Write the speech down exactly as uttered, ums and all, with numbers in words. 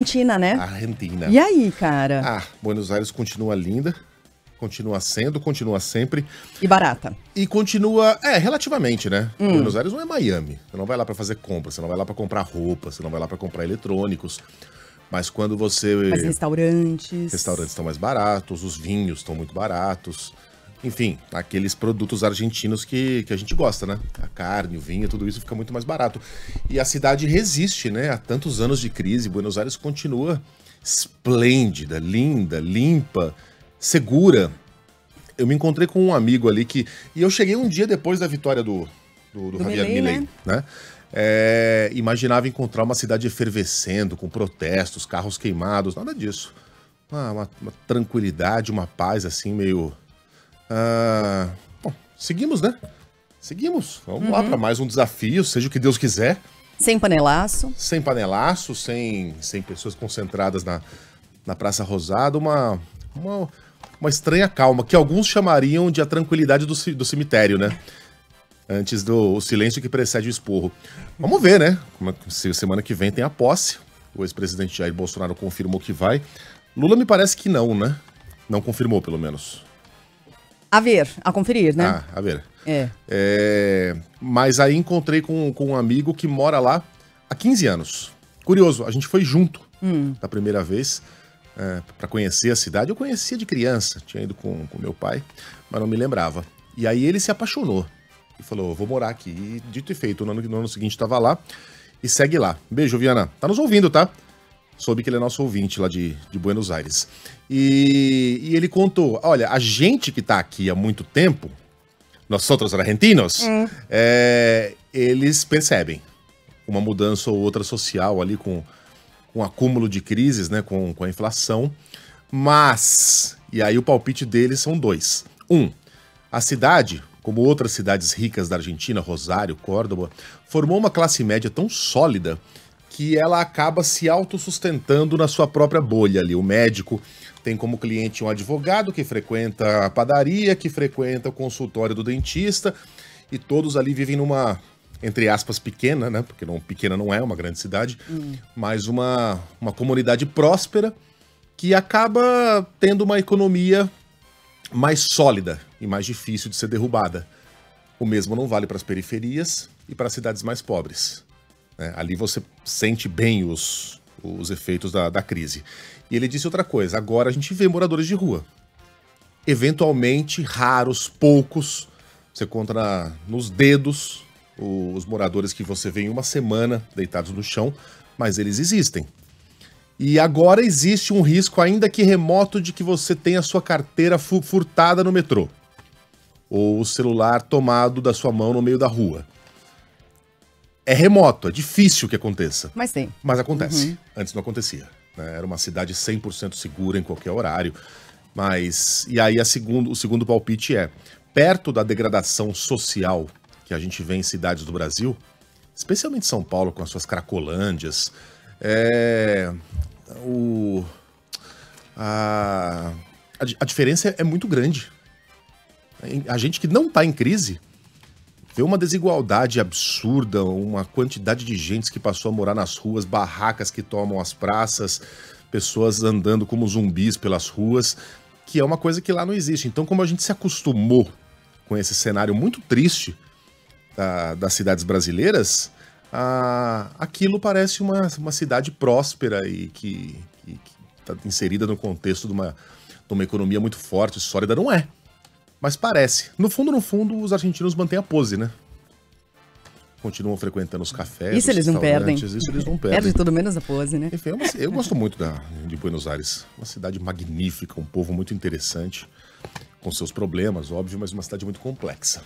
Argentina, né? Argentina. E aí, cara? Ah, Buenos Aires continua linda, continua sendo, continua sempre. E barata. E continua, é, relativamente, né? Hum. Buenos Aires não é Miami. Você não vai lá pra fazer compra, você não vai lá pra comprar roupa, você não vai lá pra comprar eletrônicos. Mas quando você... Mas restaurantes. Restaurantes estão mais baratos, os vinhos estão muito baratos. Enfim, aqueles produtos argentinos que, que a gente gosta, né? A carne, o vinho, tudo isso fica muito mais barato. E a cidade resiste, né? Há tantos anos de crise, Buenos Aires continua esplêndida, linda, limpa, segura. Eu me encontrei com um amigo ali que... E eu cheguei um dia depois da vitória do, do, do, do Javier Milei, né? né? É, imaginava encontrar uma cidade efervescendo, com protestos, carros queimados, nada disso. Uma, uma, uma tranquilidade, uma paz assim, meio... Ah, bom, seguimos, né? Seguimos. Vamos uhum. lá para mais um desafio, seja o que Deus quiser. Sem panelaço. Sem panelaço, sem, sem pessoas concentradas na, na Praça Rosada. Uma, uma, uma estranha calma, que alguns chamariam de a tranquilidade do, do cemitério, né? Antes do o silêncio que precede o esporro. Vamos ver, né? Semana que vem tem a posse. O ex-presidente Jair Bolsonaro confirmou que vai. Lula me parece que não, né? Não confirmou, pelo menos. A ver, a conferir, né? Ah, a ver. É. é mas aí encontrei com, com um amigo que mora lá há quinze anos. Curioso, a gente foi junto hum. da primeira vez é, para conhecer a cidade. Eu conhecia de criança, tinha ido com, com meu pai, mas não me lembrava. E aí ele se apaixonou e falou, vou morar aqui. E dito e feito, no ano, no ano seguinte estava lá e segue lá. Beijo, Viana. Tá nos ouvindo, tá? Soube que ele é nosso ouvinte lá de, de Buenos Aires. E, e ele contou, olha, a gente que tá aqui há muito tempo, nós outros argentinos, hum. é, eles percebem uma mudança ou outra social ali com, com acúmulo de crises, né, com, com a inflação. Mas, e aí o palpite deles são dois. Um, a cidade, como outras cidades ricas da Argentina, Rosário, Córdoba, formou uma classe média tão sólida que ela acaba se autossustentando na sua própria bolha ali. O médico tem como cliente um advogado que frequenta a padaria, que frequenta o consultório do dentista, e todos ali vivem numa, entre aspas, pequena, né? Porque não, pequena não é uma grande cidade, hum. mas uma, uma comunidade próspera que acaba tendo uma economia mais sólida e mais difícil de ser derrubada. O mesmo não vale para as periferias e para as cidades mais pobres. É, ali você sente bem os, os efeitos da, da crise. E ele disse outra coisa, agora a gente vê moradores de rua. Eventualmente, raros, poucos, você conta na, nos dedos os moradores que você vê em uma semana deitados no chão, mas eles existem. E agora existe um risco, ainda que remoto, de que você tenha a sua carteira fu- furtada no metrô. Ou o celular tomado da sua mão no meio da rua. É remoto, é difícil que aconteça. Mas tem. Mas acontece. Uhum. Antes não acontecia. Né? Era uma cidade cem por cento segura em qualquer horário. Mas... E aí a segundo, o segundo palpite é, perto da degradação social que a gente vê em cidades do Brasil, especialmente São Paulo, com as suas cracolândias, é... O... A... a diferença é muito grande. A gente que não tá em crise... Vê uma desigualdade absurda, uma quantidade de gente que passou a morar nas ruas, barracas que tomam as praças, pessoas andando como zumbis pelas ruas, que é uma coisa que lá não existe. Então, como a gente se acostumou com esse cenário muito triste da, das cidades brasileiras, a, aquilo parece uma, uma cidade próspera e que está inserida no contexto de uma, de uma economia muito forte e sólida. Não é. Mas parece. No fundo, no fundo, os argentinos mantêm a pose, né? Continuam frequentando os cafés, isso os eles não perdem. Isso eles não perdem. Perde tudo menos a pose, né? Enfim, eu, eu gosto muito da, de Buenos Aires. Uma cidade magnífica, um povo muito interessante, com seus problemas, óbvio, mas uma cidade muito complexa.